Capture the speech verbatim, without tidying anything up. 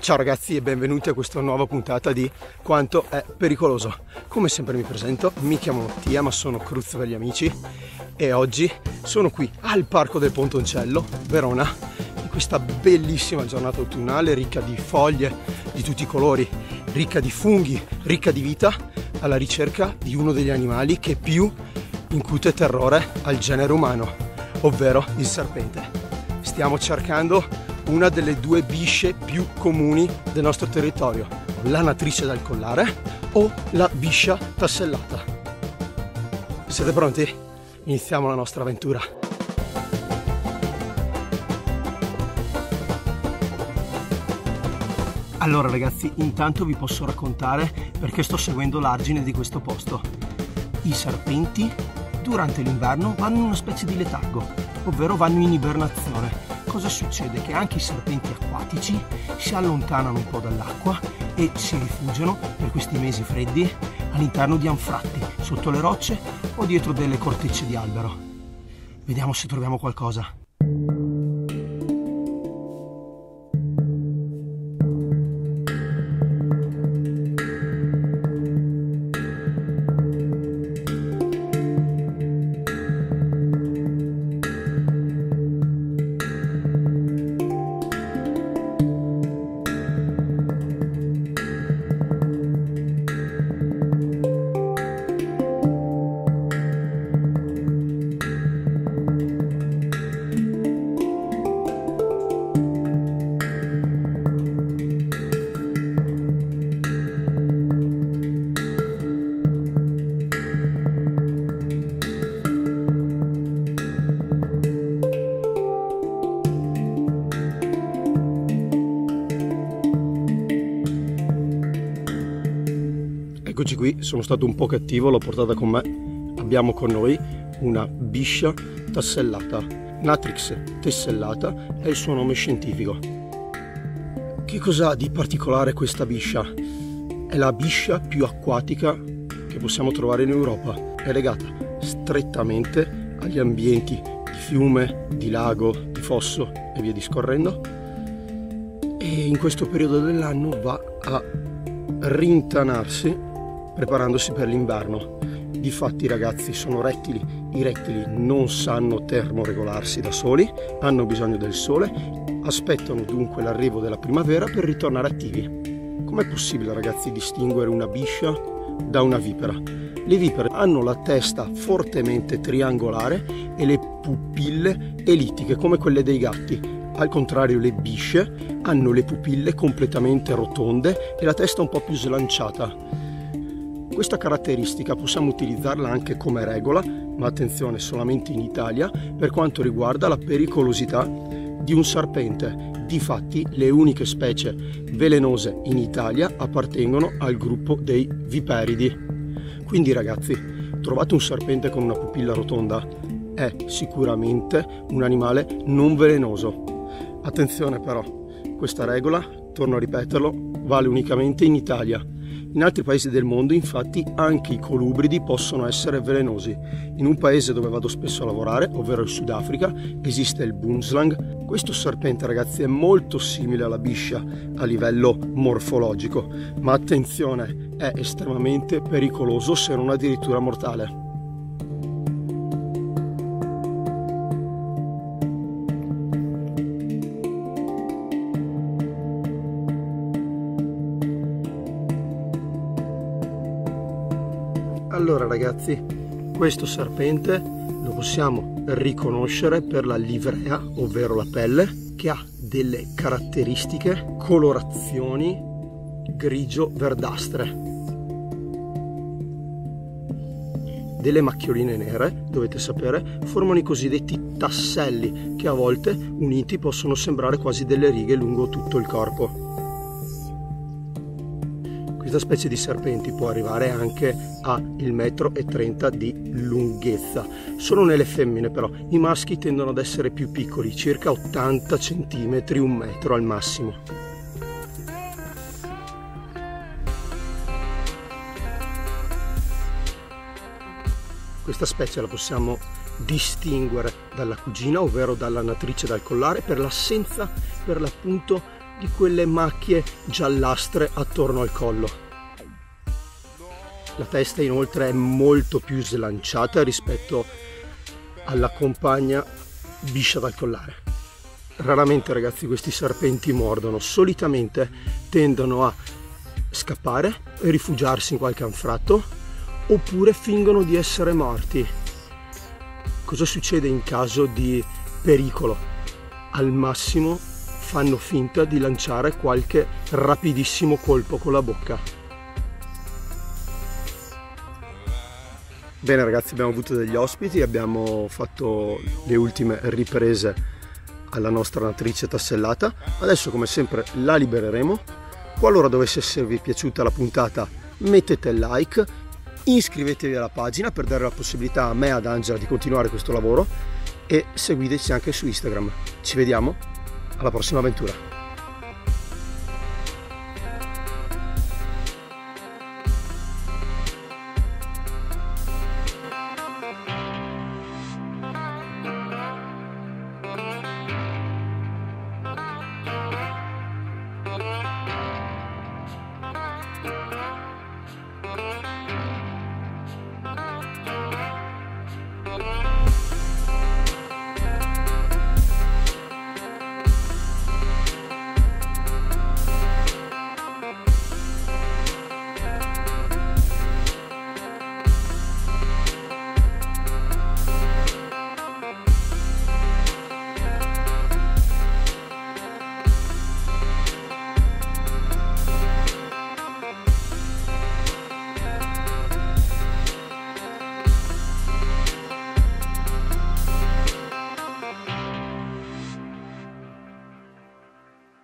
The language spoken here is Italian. Ciao ragazzi e benvenuti a questa nuova puntata di Quanto è pericoloso. Come sempre mi presento, mi chiamo Mattia ma sono Cruz per gli amici e oggi sono qui al Parco del Pontoncello, Verona, in questa bellissima giornata autunnale ricca di foglie di tutti i colori, ricca di funghi, ricca di vita, alla ricerca di uno degli animali che più incute terrore al genere umano, ovvero il serpente. Stiamo cercando una delle due bisce più comuni del nostro territorio, la natrice dal collare o la biscia tassellata. Siete pronti? Iniziamo la nostra avventura. Allora ragazzi, intanto vi posso raccontare perché sto seguendo l'argine di questo posto. I serpenti durante l'inverno vanno in una specie di letargo, ovvero vanno in ibernazione. Cosa succede? Che anche i serpenti acquatici si allontanano un po' dall'acqua e si rifugiano per questi mesi freddi all'interno di anfratti, sotto le rocce o dietro delle cortecce di albero. Vediamo se troviamo qualcosa. Eccoci qui, sono stato un po' cattivo, l'ho portata con me. Abbiamo con noi una biscia tassellata. Natrix tessellata è il suo nome scientifico. Che cos'ha di particolare questa biscia? È la biscia più acquatica che possiamo trovare in Europa. È legata strettamente agli ambienti di fiume, di lago, di fosso e via discorrendo. E in questo periodo dell'anno va a rintanarsi preparandosi per l'inverno. Difatti ragazzi, sono rettili, i rettili non sanno termoregolarsi da soli, hanno bisogno del sole, aspettano dunque l'arrivo della primavera per ritornare attivi. Com'è possibile ragazzi distinguere una biscia da una vipera? Le vipere hanno la testa fortemente triangolare e le pupille ellittiche come quelle dei gatti. Al contrario, le bisce hanno le pupille completamente rotonde e la testa un po' più slanciata. Questa caratteristica possiamo utilizzarla anche come regola, ma attenzione, solamente in Italia, per quanto riguarda la pericolosità di un serpente. Difatti, le uniche specie velenose in Italia appartengono al gruppo dei viperidi. Quindi ragazzi, trovate un serpente con una pupilla rotonda, è sicuramente un animale non velenoso. Attenzione però, questa regola, torno a ripeterlo, vale unicamente in Italia. In altri paesi del mondo, infatti, anche i colubridi possono essere velenosi. In un paese dove vado spesso a lavorare, ovvero il Sudafrica, esiste il boomslang. Questo serpente, ragazzi, è molto simile alla biscia a livello morfologico, ma attenzione, è estremamente pericoloso se non addirittura mortale. Allora ragazzi, questo serpente lo possiamo riconoscere per la livrea, ovvero la pelle, che ha delle caratteristiche colorazioni grigio-verdastre, delle macchioline nere, dovete sapere, formano i cosiddetti tasselli che a volte uniti possono sembrare quasi delle righe lungo tutto il corpo. Questa specie di serpenti può arrivare anche a un metro e trenta di lunghezza. Solo nelle femmine però, i maschi tendono ad essere più piccoli, circa ottanta centimetri, un metro al massimo. Questa specie la possiamo distinguere dalla cugina, ovvero dalla natrice dal collare, per l'assenza, per l'appunto, di quelle macchie giallastre attorno al collo. La testa inoltre è molto più slanciata rispetto alla compagna biscia dal collare. Raramente, ragazzi, questi serpenti mordono, solitamente tendono a scappare e rifugiarsi in qualche anfratto oppure fingono di essere morti. Cosa succede in caso di pericolo? Al massimo fanno finta di lanciare qualche rapidissimo colpo con la bocca. Bene ragazzi, abbiamo avuto degli ospiti, abbiamo fatto le ultime riprese alla nostra natrice tassellata. Adesso come sempre la libereremo. Qualora dovesse esservi piaciuta la puntata mettete like, iscrivetevi alla pagina per dare la possibilità a me e ad Angela di continuare questo lavoro e seguiteci anche su Instagram. Ci vediamo alla prossima avventura. Bye.